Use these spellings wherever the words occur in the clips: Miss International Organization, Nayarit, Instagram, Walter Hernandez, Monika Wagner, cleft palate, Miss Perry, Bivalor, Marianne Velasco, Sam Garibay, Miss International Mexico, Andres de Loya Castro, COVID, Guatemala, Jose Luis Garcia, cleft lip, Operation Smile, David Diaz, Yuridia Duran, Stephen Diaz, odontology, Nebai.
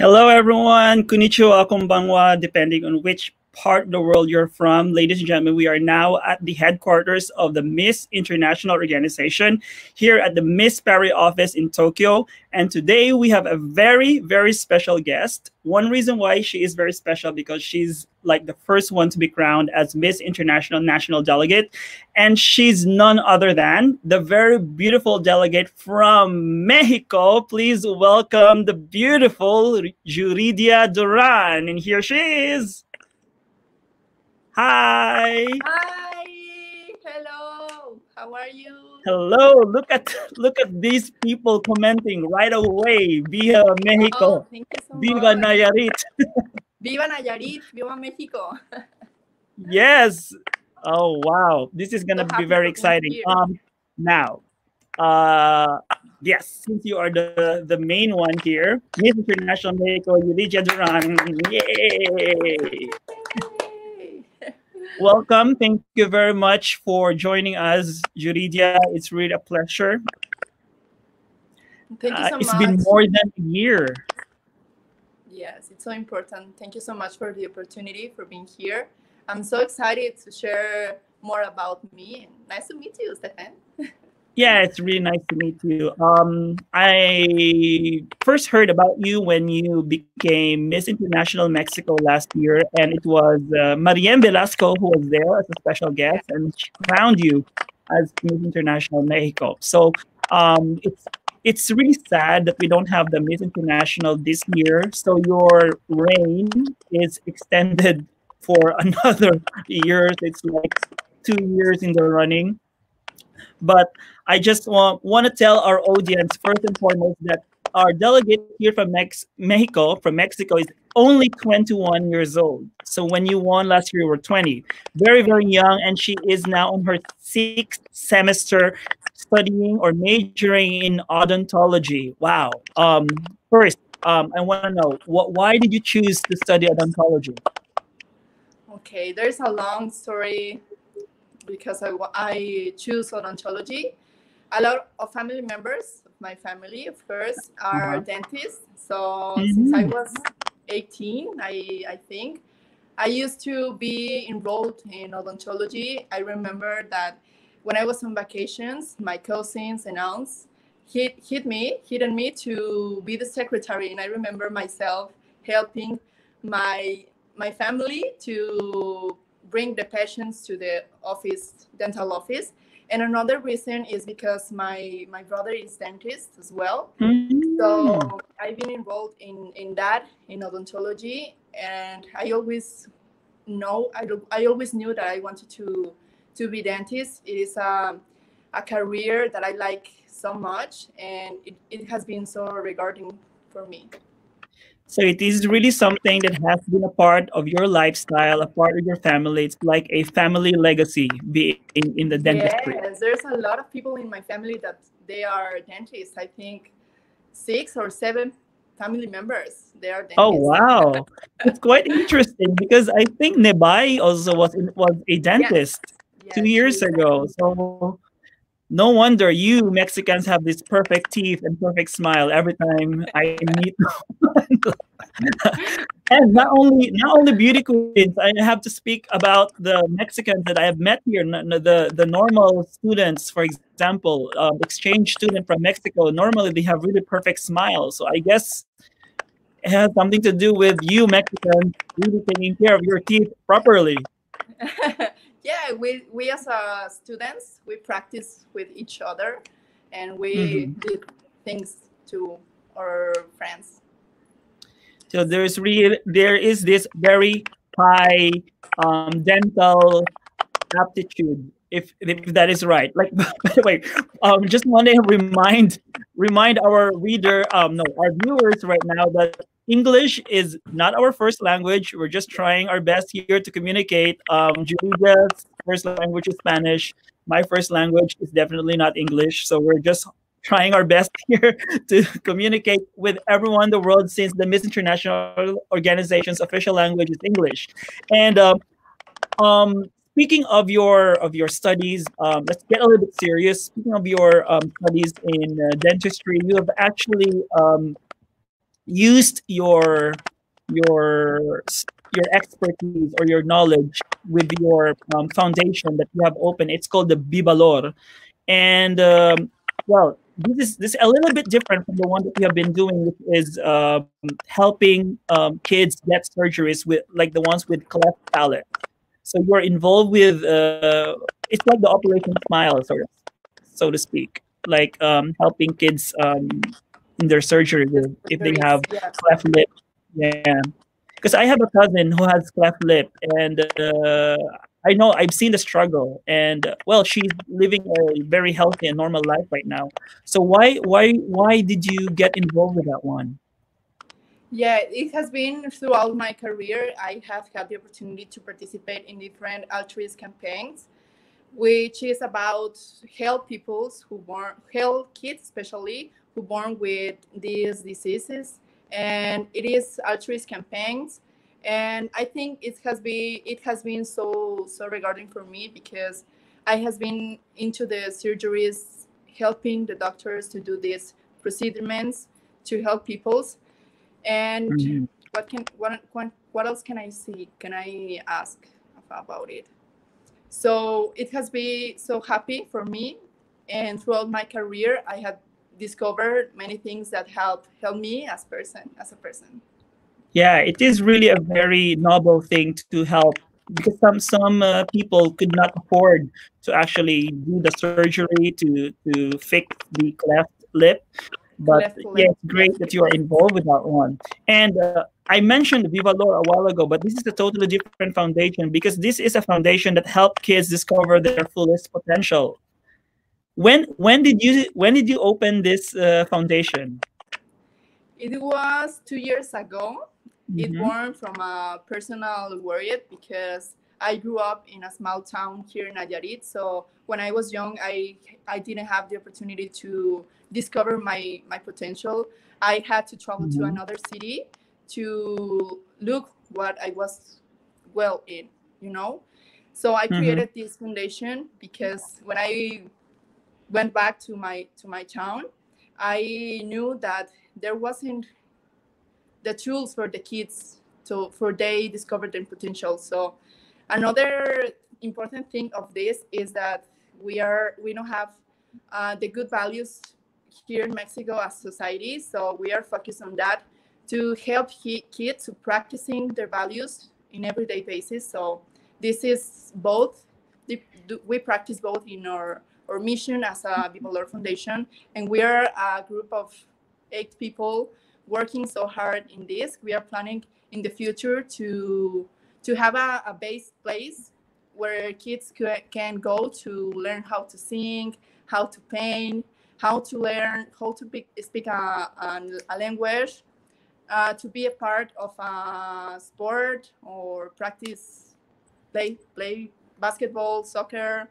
Hello, everyone. Konnichiwa, konbanwa, depending on which part of the world you're from. Ladies and gentlemen, we are now at the headquarters of the Miss International Organization here at the Miss Perry office in Tokyo. And today we have a very, very special guest. One reason why she is very special because she's like the first one to be crowned as Miss International National Delegate. And she's none other than the very beautiful delegate from Mexico. Please welcome the beautiful Yuridia Duran. And here she is. Hi. Hi. Hello. How are you? Hello. Look at these people commenting right away. Viva Mexico. Oh, thank you so Viva much. Nayarit. Viva Nayarit. Viva Mexico. Yes. Oh wow. This is gonna be very exciting. Yes, since you are the main one here, Miss International Mexico, Yuridia Duran. Yay. Welcome. Thank you very much for joining us, Yuridia. It's really a pleasure. Thank you so much. It's been more than a year. Yes, it's so important. Thank you so much for the opportunity, for being here. I'm so excited to share more about me. Nice to meet you, Stephen. Yeah, it's really nice to meet you. I first heard about you when you became Miss International Mexico last year, and it was Marianne Velasco who was there as a special guest, and she crowned you as Miss International Mexico. So it's really sad that we don't have the Miss International this year, so your reign is extended for another year. It's like 2 years in the running. But I just want to tell our audience, first and foremost, that our delegate here from Mexico is only 21 years old. So when you won last year, you were 20. Very, very young, and she is now on her 6th semester studying or majoring in odontology. Wow. First, I want to know, why did you choose to study odontology? Okay, there's a long story. Because I choose odontology. A lot of family members of my family, of course, are dentists. So since I was 18, I think, I used to be enrolled in odontology. I remember that when I was on vacations, my cousins and aunts hidden me to be the secretary. And I remember myself helping my family to bring the patients to the office, dental office. And another reason is because my brother is dentist as well. So I've been involved in odontology, and I always knew that I wanted to be dentist. It is a career that I like so much, and it has been so rewarding for me. So it is really something that has been a part of your lifestyle, a part of your family. It's like a family legacy being in the dentistry. Yes, there's a lot of people in my family that they are dentists. I think 6 or 7 family members, they are dentists. Oh, wow. It's quite interesting because I think Nebai also was a dentist two years ago. So no wonder you Mexicans have this perfect teeth and perfect smile every time I meet you. And not only beauty queens, I have to speak about the Mexicans that I have met here, the normal students, for example, exchange student from Mexico. Normally, they have really perfect smiles. So I guess it has something to do with you Mexicans really taking care of your teeth properly. Yeah, we as students, we practice with each other, and we did things to our friends. So there is this very high dental aptitude, if that is right. Like, by the way, just want to remind our viewers right now that English is not our first language. We're just trying our best here to communicate. Yuridia's first language is Spanish. My first language is definitely not English. So we're just trying our best here to communicate with everyone in the world, since the Miss International Organization's official language is English. And speaking of your studies, let's get a little bit serious. Speaking of your studies in dentistry, you have actually used your expertise or your knowledge with your foundation that you have opened. It's called the Bivalor. And well, this is a little bit different from the one that we have been doing, which is helping kids get surgeries with, like the ones with cleft palate. So you're involved with, it's like the Operation Smile, so to speak, like helping kids in their surgery if they have cleft lip. Yeah. Because I have a cousin who has cleft lip, and I know I've seen the struggle. And well, she's living a very healthy and normal life right now. So why did you get involved with that one? Yeah, it has been throughout my career. I have had the opportunity to participate in different altruist campaigns, which is about help kids especially who born with these diseases. And it is altruist campaigns, and I think it has been so rewarding for me, because I has been into the surgeries, helping the doctors to do these procedures to help peoples. And mm-hmm. What else can I see? Can I ask about it? So it has been so happy for me, and throughout my career I have discovered many things that help me as a person. Yeah, it is really a very noble thing to help, because some people could not afford to actually do the surgery to fix the cleft lip. But yeah, it's great that you are involved with that one. And I mentioned Bivalor a while ago, but this is a totally different foundation, because this is a foundation that helps kids discover their fullest potential. When did you open this foundation? It was 2 years ago. Mm-hmm. It born from a personal worry, because I grew up in a small town here in Nayarit. So when I was young, I didn't have the opportunity to discover my potential. I had to travel mm-hmm. to another city to look what I was well in, you know. So I created mm-hmm. this foundation, because when I went back to my town, I knew that there wasn't the tools for the kids for they discovered their potential. So another important thing of this is that we don't have the good values here in Mexico as society. So we are focused on that to help kids to practicing their values in everyday basis. So this is both, we practice both in our mission as a Bivalor Foundation, and we are a group of 8 people working so hard in this. We are planning in the future to have a base place where kids can go to learn how to sing, how to paint, how to learn, how to speak a language, to be a part of a sport or practice, play basketball, soccer,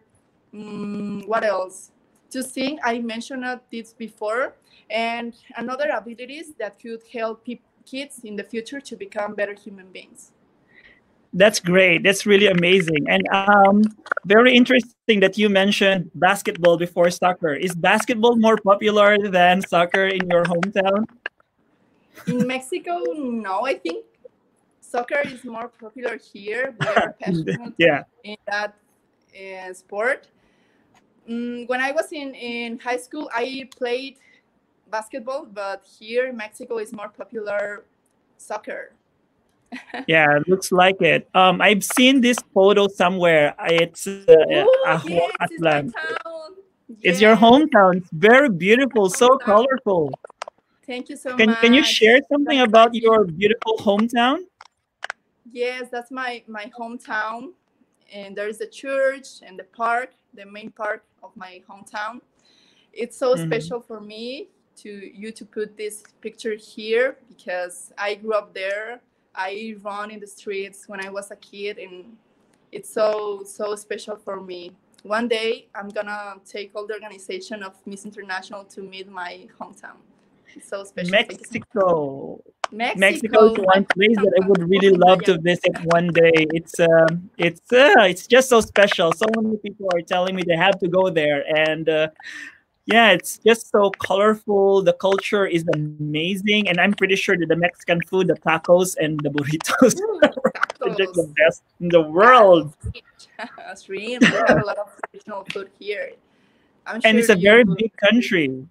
what else? To sing, I mentioned this before, and another abilities that could help kids in the future to become better human beings. That's great. That's really amazing. And very interesting that you mentioned basketball before soccer. Is basketball more popular than soccer in your hometown? In Mexico, no. I think soccer is more popular here. We are passionate in that sport. When I was in high school, I played basketball, but here in Mexico is more popular soccer. Yeah, looks like it. I've seen this photo somewhere. It's Ajo Atlan. It's your hometown. It's very beautiful, so colorful. Thank you so much. Can you share something about your beautiful hometown? Yes, that's my hometown. And there is a church and the park, the main park of my hometown. It's so mm-hmm. special for me to put this picture here, because I grew up there. I ran in the streets when I was a kid, and it's so special for me. One day I'm gonna take all the organization of Miss International to meet my hometown. It's so special. Mexico is one place that I would really love to visit one day. It's just so special. So many people are telling me they have to go there, and Yeah, it's just so colorful. The culture is amazing. And I'm pretty sure that the Mexican food, the tacos and the burritos, are just the best in the world. Yes, really. There are a lot of traditional food here. I'm sure, and it's a very big country.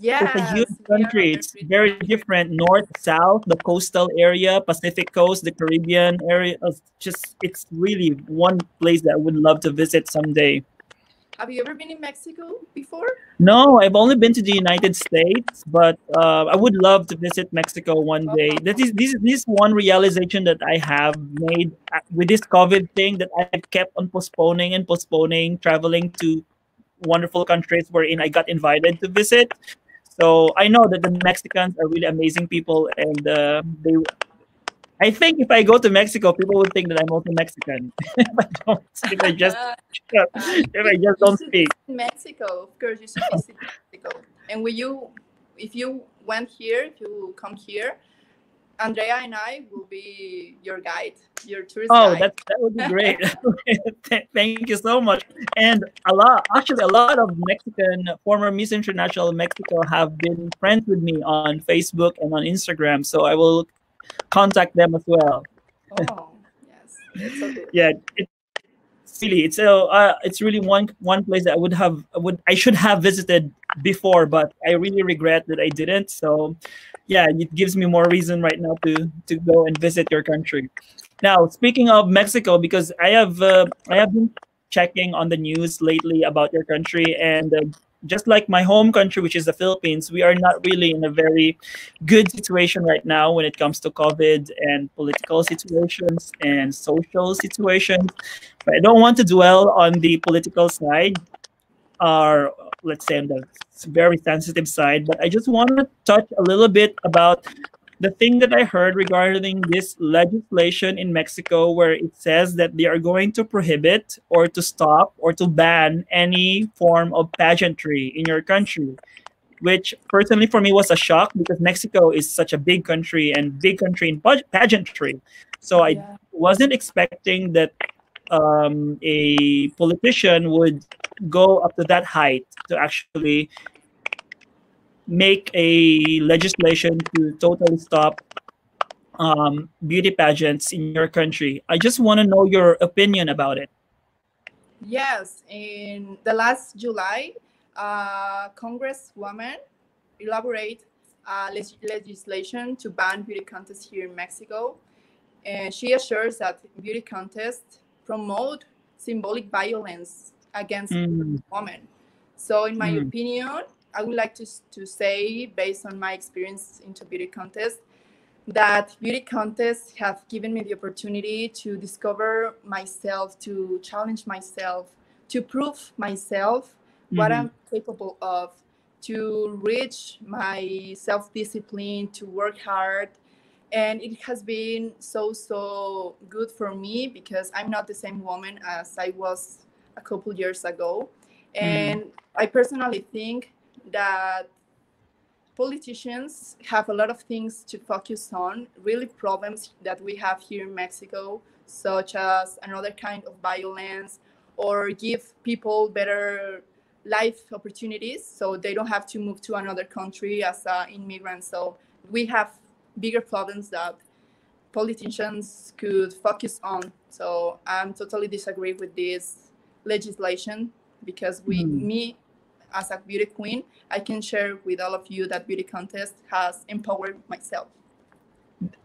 Yeah, it's a huge country. Yeah, it's very different. North, south, the coastal area, Pacific coast, the Caribbean area. It's really one place that I would love to visit someday. Have you ever been in Mexico before? No, I've only been to the United States, but I would love to visit Mexico one day. That is this one realization that I have made with this COVID thing, that I kept on postponing and postponing traveling to wonderful countries wherein I got invited to visit. So I know that the Mexicans are really amazing people, and I think if I go to Mexico, people would think that I'm also Mexican. if I just don't speak. Mexico, of course, you should visit Mexico. And if you come here, Andrea and I will be your guide, your tourist guide. Oh, that would be great. Thank you so much. And a lot of Mexican, former Miss International Mexico have been friends with me on Facebook and on Instagram. So I will contact them as well. Oh, yes. It's so good. Yeah. It's really one place that I should have visited before, but I really regret that I didn't. So yeah, it gives me more reason right now to go and visit your country. Now, speaking of Mexico, because I have been checking on the news lately about your country, and just like my home country, which is the Philippines, we are not really in a very good situation right now when it comes to COVID and political situations and social situations. But I don't want to dwell on the political side, or let's say on the very sensitive side, but I just want to touch a little bit about the thing that I heard regarding this legislation in Mexico, where it says that they are going to prohibit or to stop or to ban any form of pageantry in your country, which personally for me was a shock, because Mexico is such a big country and big country in pageantry. So I wasn't expecting that a politician would go up to that height to actually make a legislation to totally stop beauty pageants in your country. I just want to know your opinion about it. Yes, in the last July, Congresswoman elaborated legislation to ban beauty contests here in Mexico. And she assures that beauty contests promote symbolic violence against women. So in my opinion, I would like to say, based on my experience into beauty contests, that beauty contests have given me the opportunity to discover myself, to challenge myself, to prove myself what I'm capable of, to reach my self-discipline, to work hard. And it has been so good for me, because I'm not the same woman as I was a couple years ago. And I personally think that politicians have a lot of things to focus on, really problems that we have here in Mexico, such as another kind of violence, or give people better life opportunities so they don't have to move to another country as an immigrant. So we have bigger problems that politicians could focus on. So I'm totally disagree with this legislation, because me, as a beauty queen, I can share with all of you that beauty contest has empowered myself.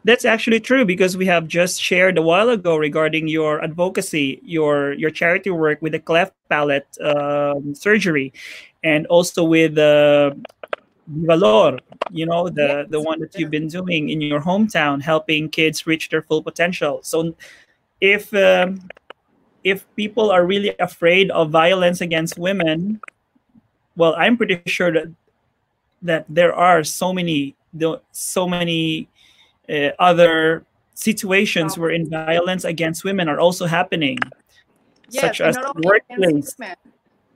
That's actually true, because we have just shared a while ago regarding your advocacy, your charity work with the cleft palate surgery, and also with Bivalor, the one that you've been doing in your hometown, helping kids reach their full potential. So if people are really afraid of violence against women, well, I'm pretty sure that there are so many other situations wherein violence against women are also happening, such as the workplace.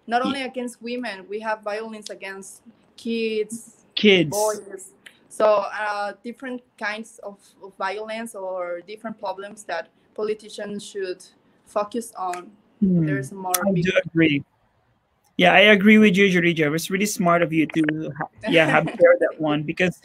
Not only against women, we have violence against kids, boys. So different kinds of violence or different problems that politicians should focus on. There's more. I do agree. Yeah, I agree with you, Yuridia. It was really smart of you to have shared that one, because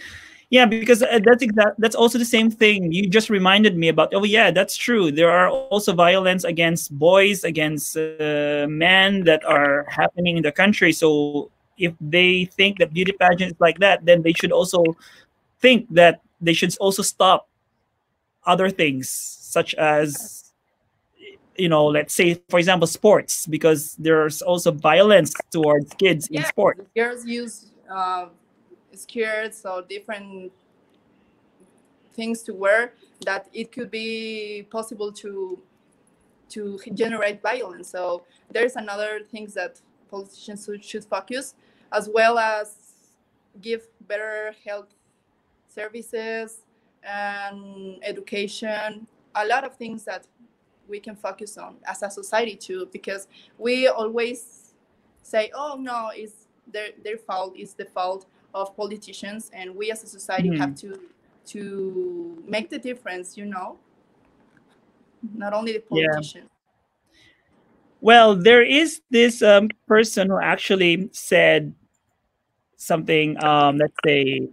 that's also the same thing. You just reminded me about, oh yeah, that's true. There are also violence against boys, against men that are happening in the country. So if they think that beauty pageants like that, then they should also think that they should also stop other things, such as, you know, let's say, for example, sports, because there's also violence towards kids in sports. Girls use skirts or different things to wear, that it could be possible to generate violence. So there's another things that politicians should focus, as well as give better health services and education, a lot of things that we can focus on as a society too, because we always say, oh no, it's their fault, it's the fault of politicians, and we as a society have to make the difference, you know, not only the politicians. Yeah. Well, there is this person who actually said something, let's say,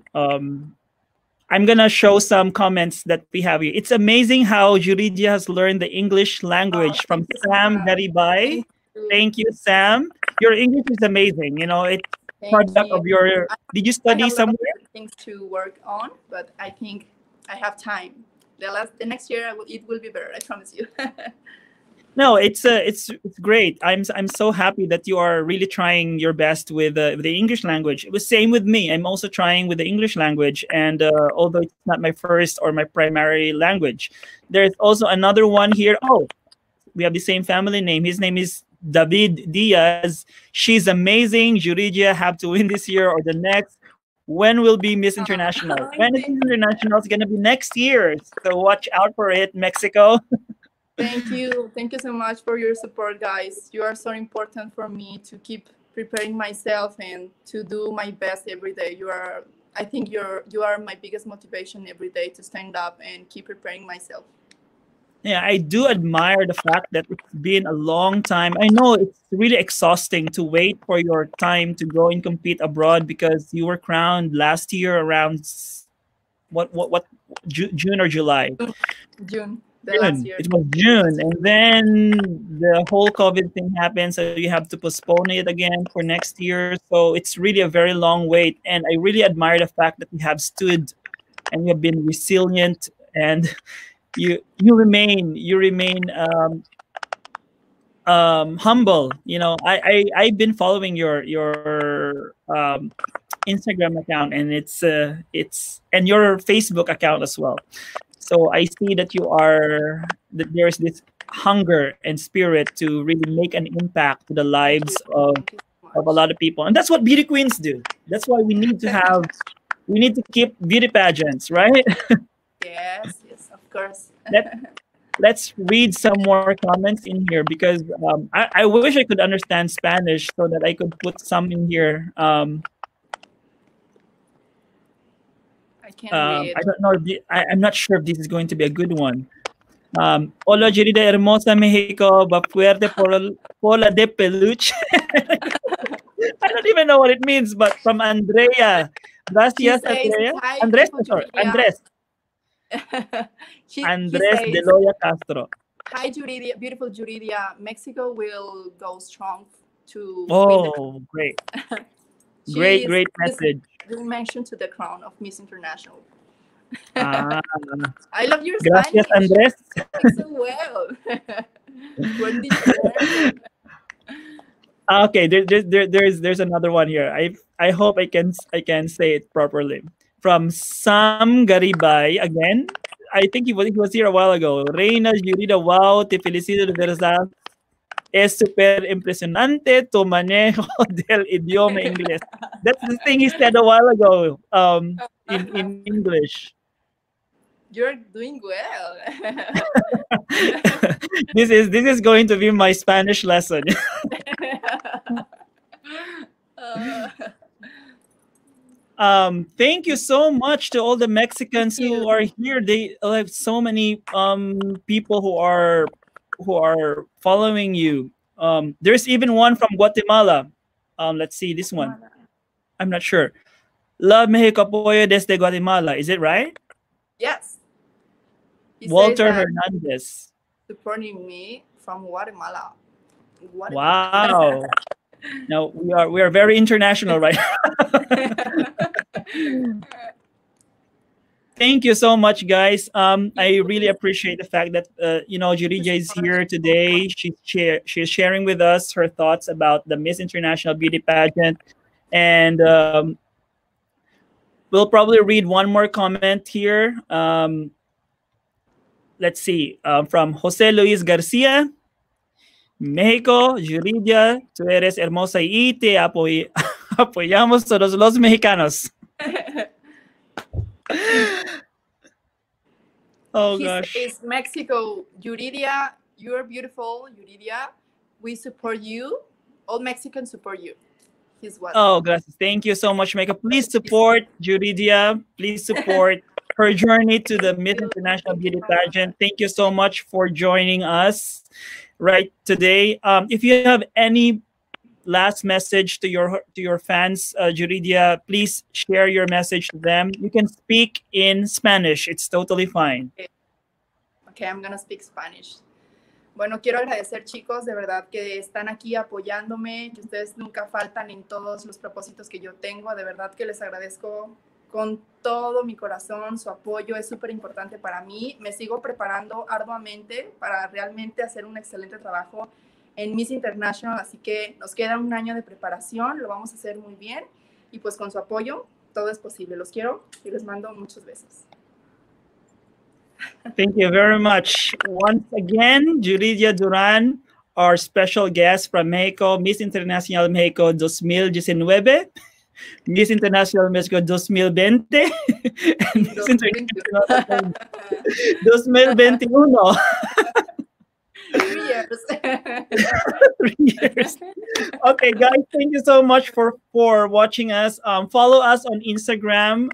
I'm going to show some comments that we have here. It's amazing how Yuridia has learned the English language from Sam Garibay. Thank you, Sam. Your English is amazing. You know, it's product of your... Did you study somewhere? I have things to work on, but I think I have time. The next year, it will be better, I promise you. No, it's great. I'm so happy that you are really trying your best with the English language. It was same with me. I'm also trying with the English language, and although it's not my first or my primary language, there's also another one here. Oh, we have the same family name. His name is David Diaz. She's amazing. Yuridia have to win this year or the next. When will be Miss International? When is International? It's gonna be next year. So watch out for it, Mexico. Thank you so much for your support, guys. You are so important for me to keep preparing myself and to do my best every day. You are my biggest motivation every day to stand up and keep preparing myself. Yeah, I do admire the fact that it's been a long time. I know it's really exhausting to wait for your time to go and compete abroad, because you were crowned last year around what June or July? June. It was June, and then the whole COVID thing happened, so you have to postpone it again for next year. So it's really a very long wait, and I really admire the fact that you have stood and you have been resilient, and you remain humble. You know, I've been following your Instagram account, and and your Facebook account as well. So I see that that there is this hunger and spirit to really make an impact to the lives of a lot of people. And that's what beauty queens do. That's why we need to keep beauty pageants, right? Yes, of course. Let's read some more comments in here, because I wish I could understand Spanish so that I could put some in here. I don't know. I'm not sure if this is going to be a good one. Hola, Yuridia hermosa Mexico, va fuerte cola de peluche. I don't even know what it means, but from Andrea. Gracias, Andrea. Andres de Loya Castro. Hi, Yuridia. Beautiful Yuridia. Mexico will go strong to. Oh, great. Great message. You mentioned to the crown of Miss International. I love your Spanish. Gracias, Andres. So well. When did you learn? Okay, there's another one here. I hope I can say it properly. From Sam Garibay again. I think he was here a while ago. Reina Yuridia, wow, te felicito de verdad. Es super impresionante tu manejo del idioma inglés. That's the thing he said a while ago in English. You're doing well. This is going to be my Spanish lesson. Thank you so much to all the Mexicans who are here. They have so many people who are following you. There's even one from Guatemala. Let's see this one. I'm not sure. Love Mexico Pollo desde Guatemala. Is it right? Yes. He Walter Hernandez. Supporting me from Guatemala. Wow. Now we are very international, right? Thank you so much, guys. I really appreciate the fact that Yuridia is here today. She's sharing with us her thoughts about the Miss International Beauty Pageant, and we'll probably read one more comment here. Let's see, from Jose Luis Garcia. Mexico, Yuridia, tú eres hermosa y te apoyamos todos los mexicanos. Oh, gosh. It's Mexico. Yuridia, you're beautiful. Yuridia, we support you. All Mexicans support you. He's what? Oh, gracias. Thank you so much, Mexico. Please support Yuridia. Please support her journey to the Miss International Beauty Pageant. Thank you so much for joining us right today. If you have any last message to your fans, Yuridia, please share your message to them. You can speak in Spanish. It's totally fine. Okay, I'm gonna speak Spanish. Bueno, quiero agradecer, chicos, de verdad que están aquí apoyándome, que ustedes nunca faltan en todos los propósitos que yo tengo. De verdad que les agradezco con todo mi corazón. Su apoyo es súper importante para mí. Me sigo preparando arduamente para realmente hacer un excelente trabajo en Miss International, así que nos queda un año de preparación, lo vamos a hacer muy bien, y pues con su apoyo todo es posible. Los quiero y les mando muchos besos. Thank you very much. Once again, Yuridia Duran, our special guest from Mexico, Miss International Mexico 2019. Miss International Mexico 2020 and Miss International 2021. 3 years. 3 years. Okay, guys, thank you so much for watching us. Follow us on Instagram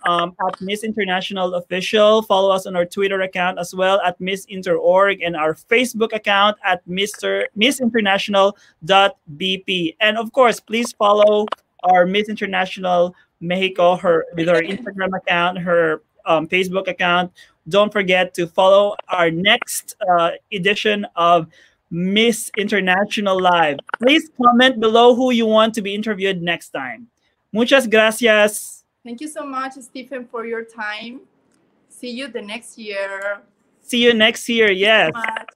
at Miss International Official. Follow us on our Twitter account as well at Miss Interorg, and our Facebook account at missinternational.bp. And of course, please follow our Miss International Mexico with her Instagram account, her Facebook account. Don't forget to follow our next edition of Miss International Live. Please comment below who you want to be interviewed next time. Muchas gracias. Thank you so much, Stephen, for your time. See you the next year. See you next year, yes.